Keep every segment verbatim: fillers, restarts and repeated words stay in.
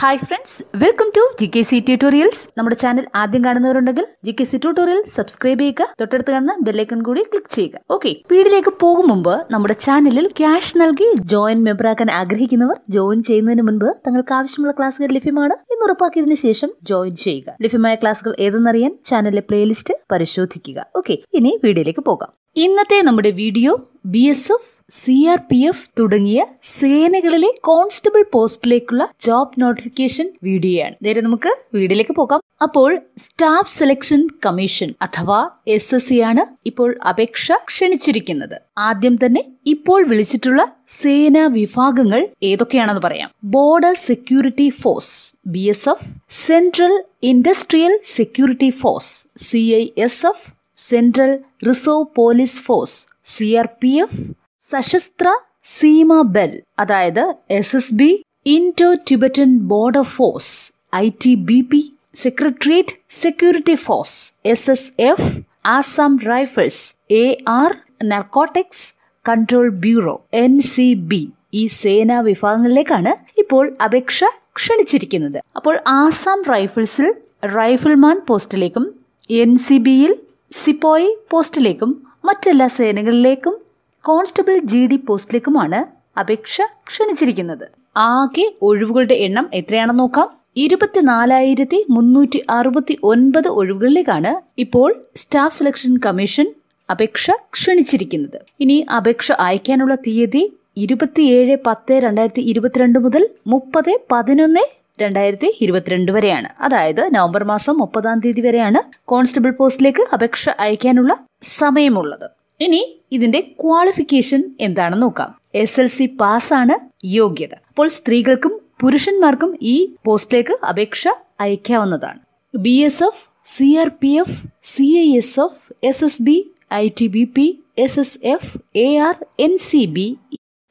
Hi friends, welcome to G K C tutorials. നമ്മുടെ channel ആദ്യം കാണുന്നവരുണ്ടെങ്കിൽ G K C tutorial subscribe ചെയ്യുക, തൊട്ടടുത്ത് കാണുന്ന ബെല്ലൈക്കൺ കൂടി ക്ലിക്ക് ചെയ്യുക. ഓക്കെ, വീഡിയോയിലേക്ക് പോകും മുമ്പ് നമ്മുടെ ചാനലിൽ ക്യാഷ് നൽകി ജോയിൻ മെമ്പറാക്കാൻ ആഗ്രഹിക്കുന്നവർ ജോയിൻ ചെയ്യുന്നതിന് മുൻപ് തങ്ങൾക്ക് ആവശ്യമുള്ള ക്ലാസുകൾ ലഭ്യമാണ് എന്ന് ഉറപ്പാക്കിയതിനു ശേഷം ജോയിൻ ചെയ്യുക. ലഭ്യമായ ക്ലാസുകൾ ഏതെന്നറിയാൻ ചാനലിലെ പ്ലേലിസ്റ്റ് പരിശോധിക്കുക. ഓക്കെ, ഇനി വീഡിയോയിലേക്ക് പോകാം. ഇന്നത്തെ നമ്മുടെ video B S F, C R P F തുടങ്ങിയ സേനകളിലെ കോൺസ്റ്റബിൾ പോസ്റ്റിലേക്കുള്ള ജോബ് നോട്ടിഫിക്കേഷൻ വീഡിയോയാണ്. നേരെ നമുക്ക് വീഡിയോയിലേക്ക് പോകാം. അപ്പോൾ സ്റ്റാഫ് സെലക്ഷൻ കമ്മീഷൻ അഥവാ എസ് എസ് സി ആണ് ഇപ്പോൾ അപേക്ഷ ക്ഷണിച്ചിരിക്കുന്നത്. ആദ്യം തന്നെ ഇപ്പോൾ വിളിച്ചിട്ടുള്ള സേനാ വിഭാഗങ്ങൾ ഏതൊക്കെയാണെന്ന് പറയാം. Border security force B S F, central industrial security force C I S F, central reserve police force C R P F, Sashastra Seema Bal അതായത് S S B, Indo Tibetan border force I T B P, secretariat security force S S F, Assam rifles A R, narcotics control bureau N C B. ഈ സേനാ വിഭാഗങ്ങളിലേക്കാണ് ഇപ്പോൾ അപേക്ഷ ക്ഷണിച്ചിരിക്കുന്നത്. അപ്പോൾ ആസാം റൈഫിൾസിൽ rifleman പോസ്റ്റിലേക്കും എൻ സി ബിയിൽ സിപ്പോയി പോസ്റ്റിലേക്കും മറ്റെല്ലാ സേനകളിലേക്കും കോൺസ്റ്റബിൾ ജി ഡി പോസ്റ്റിലേക്കുമാണ് അപേക്ഷ ക്ഷണിച്ചിരിക്കുന്നത്. ആകെ ഒഴിവുകളുടെ എണ്ണം എത്രയാണെന്ന് നോക്കാം. ഇരുപത്തിനാലായിരത്തി മുന്നൂറ്റി അറുപത്തി ഒൻപത് ഒഴിവുകളിലേക്കാണ് ഇപ്പോൾ സ്റ്റാഫ് സെലക്ഷൻ കമ്മീഷൻ അപേക്ഷ ക്ഷണിച്ചിരിക്കുന്നത്. ഇനി അപേക്ഷ അയക്കാനുള്ള തീയതി ഇരുപത്തിയേഴ് പത്ത് രണ്ടായിരത്തി ഇരുപത്തിരണ്ട് മുതൽ മുപ്പത് പതിനൊന്ന് രണ്ടായിരത്തി ഇരുപത്തിരണ്ട് വരെയാണ്. അതായത് നവംബർ മാസം മുപ്പതാം തീയതി വരെയാണ് കോൺസ്റ്റബിൾ പോസ്റ്റിലേക്ക് അപേക്ഷ അയക്കാനുള്ള സമയമുള്ളത്. ഇനി ഇതിന്റെ ക്വാളിഫിക്കേഷൻ എന്താണെന്ന് നോക്കാം. എസ് എൽ സി പാസ്സാണ് യോഗ്യത. അപ്പോൾ സ്ത്രീകൾക്കും പുരുഷന്മാർക്കും ഈ പോസ്റ്റിലേക്ക് അപേക്ഷ അയക്കാവുന്നതാണ്. B S F, C R P F, C I S F, S S B, I T B P, S S F, A R, N C B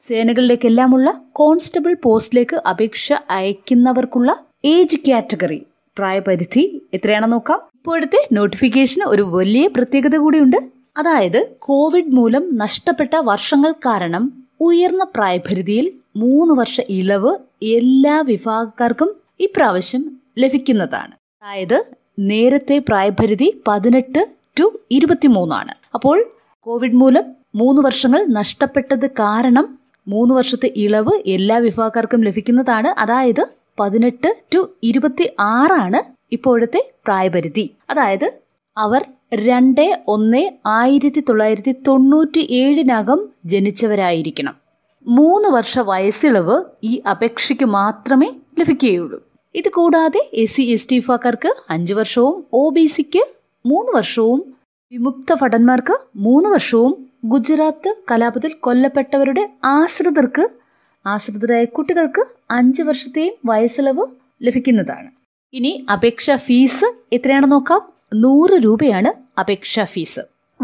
സേനകളിലേക്കെല്ലാമുള്ള കോൺസ്റ്റബിൾ പോസ്റ്റിലേക്ക് അപേക്ഷ അയക്കുന്നവർക്കുള്ള ഏജ് കാറ്റഗറി പ്രായപരിധി എത്രയാണെന്ന് നോക്കാം. ഇപ്പോഴത്തെ നോട്ടിഫിക്കേഷന് ഒരു വലിയ പ്രത്യേകത കൂടിയുണ്ട്. അതായത് കോവിഡ് മൂലം നഷ്ടപ്പെട്ട വർഷങ്ങൾ കാരണം ഉയർന്ന പ്രായപരിധിയിൽ മൂന്ന് വർഷ ഇളവ് എല്ലാ വിഭാഗക്കാർക്കും ഇപ്രാവശ്യം ലഭിക്കുന്നതാണ്. അതായത് നേരത്തെ പ്രായപരിധി പതിനെട്ട് ടു ഇരുപത്തിമൂന്നാണ്. അപ്പോൾ കോവിഡ് മൂലം മൂന്ന് വർഷങ്ങൾ നഷ്ടപ്പെട്ടത് കാരണം മൂന്ന് വർഷത്തെ ഇളവ് എല്ലാ വിഭാഗക്കാർക്കും ലഭിക്കുന്നതാണ്. അതായത് പതിനെട്ട് ടു ഇരുപത്തി ആറാണ് ഇപ്പോഴത്തെ പ്രായപരിധി. അതായത് അവർ രണ്ട് ഒന്ന് ആയിരത്തി തൊള്ളായിരത്തി തൊണ്ണൂറ്റി ഏഴിനകം ജനിച്ചവരായിരിക്കണം. മൂന്ന് വർഷ വയസ്സിളവ് ഈ അപേക്ഷയ്ക്ക് മാത്രമേ ലഭിക്കുകയുള്ളൂ. ഇത് കൂടാതെ എസ് സി എസ് ടി വിഭാഗക്കാർക്ക് അഞ്ച് വർഷവും ഒ ബി സിക്ക് മൂന്ന് വർഷവും വിമുക്ത ഭടന്മാർക്ക് മൂന്ന് വർഷവും ഗുജറാത്ത് കലാപത്തിൽ കൊല്ലപ്പെട്ടവരുടെ ആശ്രിതർക്ക് ആശ്രിതരായ കുട്ടികൾക്ക് അഞ്ച് വർഷത്തെയും വയസ്സിളവ് ലഭിക്കുന്നതാണ്. ഇനി അപേക്ഷാ ഫീസ് എത്രയാണെന്ന് നോക്കാം. നൂറ് രൂപയാണ് അപേക്ഷാ ഫീസ്.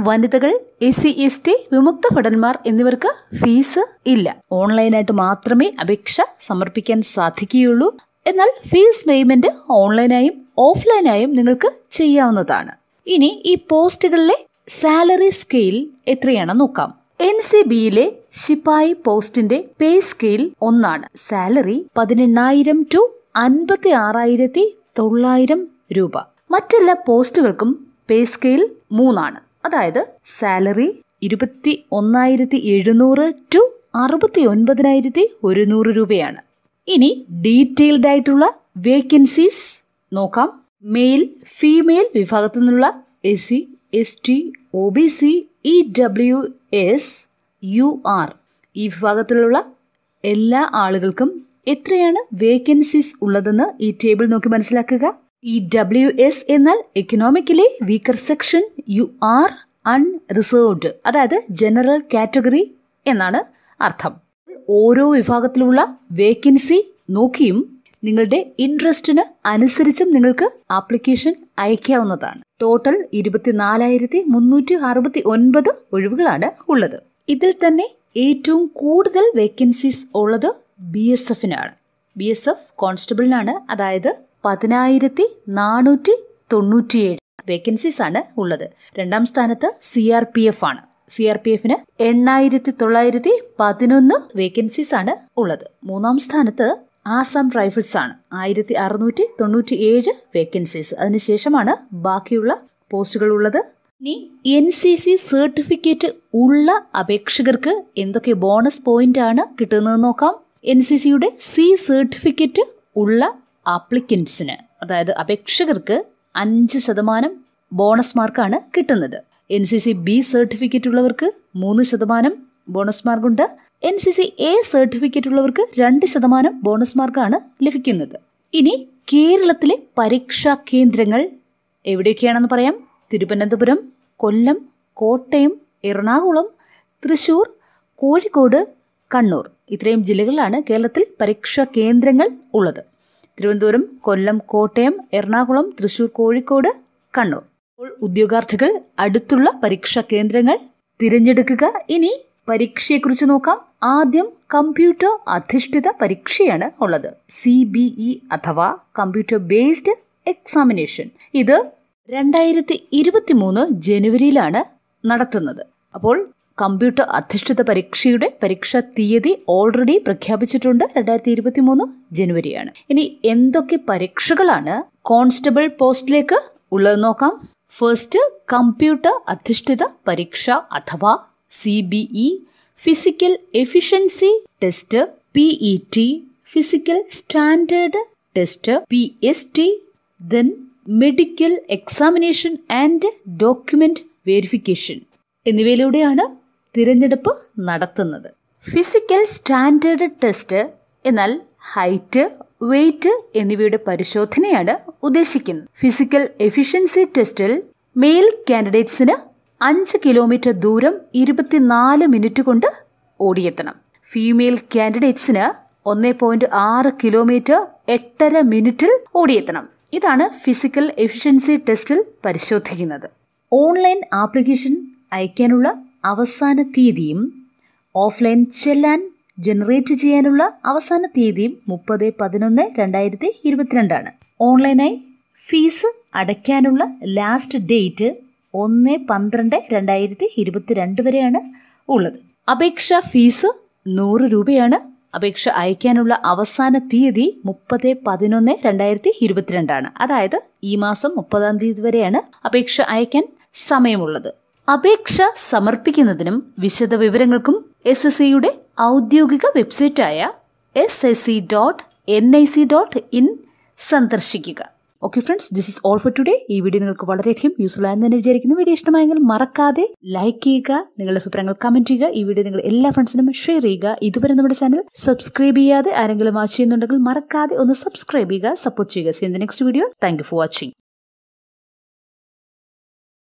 വനിതകൾ, എസ് സി എസ് ടി, വിമുക്ത ഭടന്മാർ എന്നിവർക്ക് ഫീസ് ഇല്ല. ഓൺലൈനായിട്ട് മാത്രമേ അപേക്ഷ സമർപ്പിക്കാൻ സാധിക്കുകയുള്ളൂ. എന്നാൽ ഫീസ് പേയ്മെന്റ് ഓൺലൈനായും ഓഫ്ലൈനായും നിങ്ങൾക്ക് ചെയ്യാവുന്നതാണ്. ഇനി ഈ പോസ്റ്റുകളിലെ സാലറി സ്കെയിൽ എത്രയാണെന്ന് നോക്കാം. എൻ സി ബിയിലെ ശിപായി പോസ്റ്റിന്റെ പേ സ്കെയിൽ ഒന്നാണ്. സാലറി പതിനെണ്ണായിരം ടു അൻപത്തി ആറായിരത്തി തൊള്ളായിരം രൂപ. മറ്റെല്ലാ പോസ്റ്റുകൾക്കും പേ സ്കെയിൽ മൂന്നാണ്. അതായത് സാലറി ഇരുപത്തി ഒന്നായിരത്തി എഴുന്നൂറ് ടു അറുപത്തി ഒൻപതിനായിരത്തി ഒരുന്നൂറ് രൂപയാണ്. ഇനി ഡീറ്റെയിൽഡ് ആയിട്ടുള്ള വേക്കൻസീസ് നോക്കാം. മെയിൽ, ഫീമെയിൽ വിഭാഗത്തിൽ നിന്നുള്ള S C S T, O B C, E W S, U R ഈ വിഭാഗത്തിലുള്ള എല്ലാ ആളുകൾക്കും എത്രയാണ് വേക്കൻസീസ് ഉള്ളതെന്ന് ഈ ടേബിൾ നോക്കി മനസ്സിലാക്കുക. ഇ ഡബ്ല്യു എസ് എന്നാൽ economically weaker section, U R unreserved അതായത് ജനറൽ കാറ്റഗറി എന്നാണ് അർത്ഥം. ഓരോ വിഭാഗത്തിലുള്ള വേക്കൻസി നോക്കിയും നിങ്ങളുടെ ഇൻട്രസ്റ്റിന് അനുസരിച്ചും നിങ്ങൾക്ക് ആപ്ലിക്കേഷൻ അയക്കാവുന്നതാണ്. ടോട്ടൽ ഇരുപത്തിനാലായിരത്തി മുന്നൂറ്റി അറുപത്തി ഒൻപത് ഒഴിവുകളാണ് ഉള്ളത്. ഇതിൽ തന്നെ ഏറ്റവും കൂടുതൽ വേക്കൻസീസ് ഉള്ളത് ബി എസ് എഫിനാണ്. ബി എസ് എഫ് കോൺസ്റ്റബിളിനാണ്. അതായത് പതിനായിരത്തി നാനൂറ്റി തൊണ്ണൂറ്റിയേഴ് വേക്കൻസീസ് ആണ് ഉള്ളത്. രണ്ടാം സ്ഥാനത്ത് സി ആർ പി എഫ് ആണ്. സി ആർ പി എഫിന് എണ്ണായിരത്തി തൊള്ളായിരത്തി പതിനൊന്ന് വേക്കൻസീസ് ആണ് ഉള്ളത്. മൂന്നാം സ്ഥാനത്ത് ആസാം റൈഫിൾസ് ആണ് ആയിരത്തി അറുന്നൂറ്റി തൊണ്ണൂറ്റി ഏഴ് വേക്കൻസീസ്. അതിനുശേഷമാണ് ബാക്കിയുള്ള പോസ്റ്റുകൾ ഉള്ളത്. ഇനി എൻ സി സി സർട്ടിഫിക്കറ്റ് ഉള്ള അപേക്ഷകർക്ക് എന്തൊക്കെ ബോണസ് പോയിന്റ് ആണ് കിട്ടുന്നത് നോക്കാം. എൻ സി സിയുടെ സി സർട്ടിഫിക്കറ്റ് ഉള്ള ആപ്ലിക്കൻസിന്, അതായത് അപേക്ഷകർക്ക് അഞ്ച് ശതമാനം ബോണസ് മാർക്കാണ് കിട്ടുന്നത്. N C C B certificate ഉള്ളവർക്ക് മൂന്ന് ശതമാനം ബോണസ് മാർക്കുണ്ട്. N C C A certificate ഉള്ളവർക്ക് രണ്ട് ശതമാനം ബോണസ് മാർക്കാണ് ലഭിക്കുന്നത്. ഇനി കേരളത്തിലെ പരീക്ഷാ കേന്ദ്രങ്ങൾ എവിടെയൊക്കെയാണെന്ന് പറയാം. തിരുവനന്തപുരം, കൊല്ലം, കോട്ടയം, എറണാകുളം, തൃശൂർ, കോഴിക്കോട്, കണ്ണൂർ, ഇത്രയും ജില്ലകളിലാണ് കേരളത്തിൽ പരീക്ഷാ കേന്ദ്രങ്ങൾ ഉള്ളത്. തിരുവനന്തപുരം, കൊല്ലം, കോട്ടയം, എറണാകുളം, തൃശൂർ, കോഴിക്കോട്, കണ്ണൂർ. അപ്പോൾ ഉദ്യോഗാർത്ഥികൾ അടുത്തുള്ള പരീക്ഷാ കേന്ദ്രങ്ങൾ തിരഞ്ഞെടുക്കുക. ഇനി പരീക്ഷയെക്കുറിച്ച് നോക്കാം. ആദ്യം കമ്പ്യൂട്ടർ അധിഷ്ഠിത പരീക്ഷയാണ് ഉള്ളത്. സി ബി ഇ അഥവാ കമ്പ്യൂട്ടർ ബേസ്ഡ് എക്സാമിനേഷൻ. ഇത് രണ്ടായിരത്തി ഇരുപത്തി മൂന്ന് ജനുവരിയിലാണ് നടത്തുന്നത്. അപ്പോൾ കമ്പ്യൂട്ടർ അധിഷ്ഠിത പരീക്ഷയുടെ പരീക്ഷാ തീയതി ഓൾറെഡി പ്രഖ്യാപിച്ചിട്ടുണ്ട്, രണ്ടായിരത്തി ഇരുപത്തി മൂന്ന് ജനുവരിയാണ്. ഇനി എന്തൊക്കെ പരീക്ഷകളാണ് കോൺസ്റ്റബിൾ പോസ്റ്റിലേക്ക് ഉള്ളത് നോക്കാം. ഫസ്റ്റ്, കമ്പ്യൂട്ടർ അധിഷ്ഠിത പരീക്ഷ അഥവാ C B E, physical efficiency test P E T, physical standard test P S T, then medical examination and document verification എന്നിവയിലൂടെയാണ് തിരഞ്ഞെടുപ്പ് നടത്തുന്നത്. ഫിസിക്കൽ സ്റ്റാൻഡേർഡ് ടെസ്റ്റ് എന്നാൽ ഹൈറ്റ്, വെയ്റ്റ് എന്നിവയുടെ പരിശോധനയാണ് ഉദ്ദേശിക്കുന്നത്. ഫിസിക്കൽ എഫിഷ്യൻസി ടെസ്റ്റിൽ മെയിൽ കാൻഡിഡേറ്റ്സിന് അഞ്ച് കിലോമീറ്റർ ദൂരം ഇരുപത്തിനാല് മിനിറ്റ് കൊണ്ട് ഓടിയെത്തണം. ഫീമെയിൽ കാൻഡിഡേറ്റ്സിന് ഒന്ന് പോയിന്റ് ആറ് കിലോമീറ്റർ എട്ടര മിനിറ്റിൽ ഓടിയെത്തണം. ഇതാണ് ഫിസിക്കൽ എഫിഷ്യൻസി ടെസ്റ്റിൽ പരിശോധിക്കുന്നത്. ഓൺലൈൻ ആപ്ലിക്കേഷൻ അയക്കാനുള്ള അവസാന തീയതിയും ഓഫ്ലൈൻ ചെല്ലാൻ ജനറേറ്റ് ചെയ്യാനുള്ള അവസാന തീയതിയും മുപ്പത് പതിനൊന്ന് രണ്ടായിരത്തി ഇരുപത്തിരണ്ടാണ്. ഓൺലൈനായി ഫീസ് അടയ്ക്കാനുള്ള ലാസ്റ്റ് ഡേറ്റ് ഒന്ന് പന്ത്രണ്ട് രണ്ടായിരത്തി ഇരുപത്തിരണ്ട് വരെയാണ് ഉള്ളത്. അപേക്ഷാ ഫീസ് നൂറ് രൂപയാണ്. അപേക്ഷ അയക്കാനുള്ള അവസാന തീയതി മുപ്പത് പതിനൊന്ന് രണ്ടായിരത്തി ഇരുപത്തിരണ്ടാണ്. അതായത് ഈ മാസം മുപ്പതാം തീയതി വരെയാണ് അപേക്ഷ അയക്കാൻ സമയമുള്ളത്. അപേക്ഷ സമർപ്പിക്കുന്നതിനും വിശദ വിവരങ്ങൾക്കും എസ് എസ് സിയുടെ ഔദ്യോഗിക വെബ്സൈറ്റായ S S C dot N I C dot in സന്ദർശിക്കുക. Okay friends, this is all for today. ഈ വീഡിയോ നിങ്ങൾക്ക് വളരെയധികം യൂസ്ഫുൾ ആയെന്ന് തന്നെ വിചാരിക്കുന്നു. വീഡിയോ ഇഷ്ടമായെങ്കിൽ മറക്കാതെ ലൈക്ക് ചെയ്യുക, നിങ്ങളുടെ അഭിപ്രായങ്ങൾ കമന്റ് ചെയ്യുക, ഈ വീഡിയോ നിങ്ങൾ എല്ലാ ഫ്രണ്ട്സിനും ഷെയർ ചെയ്യുക. ഇതുവരെ നമ്മുടെ ചാനൽ സബ്സ്ക്രൈബ് ചെയ്യാതെ ആരെങ്കിലും വാച്ച് ചെയ്യുന്നുണ്ടെങ്കിൽ മറക്കാതെ ഒന്ന് സബ്സ്ക്രൈബ് ചെയ്യുക, സപ്പോർട്ട് ചെയ്യുക. See you in the next video. Thank you for watching.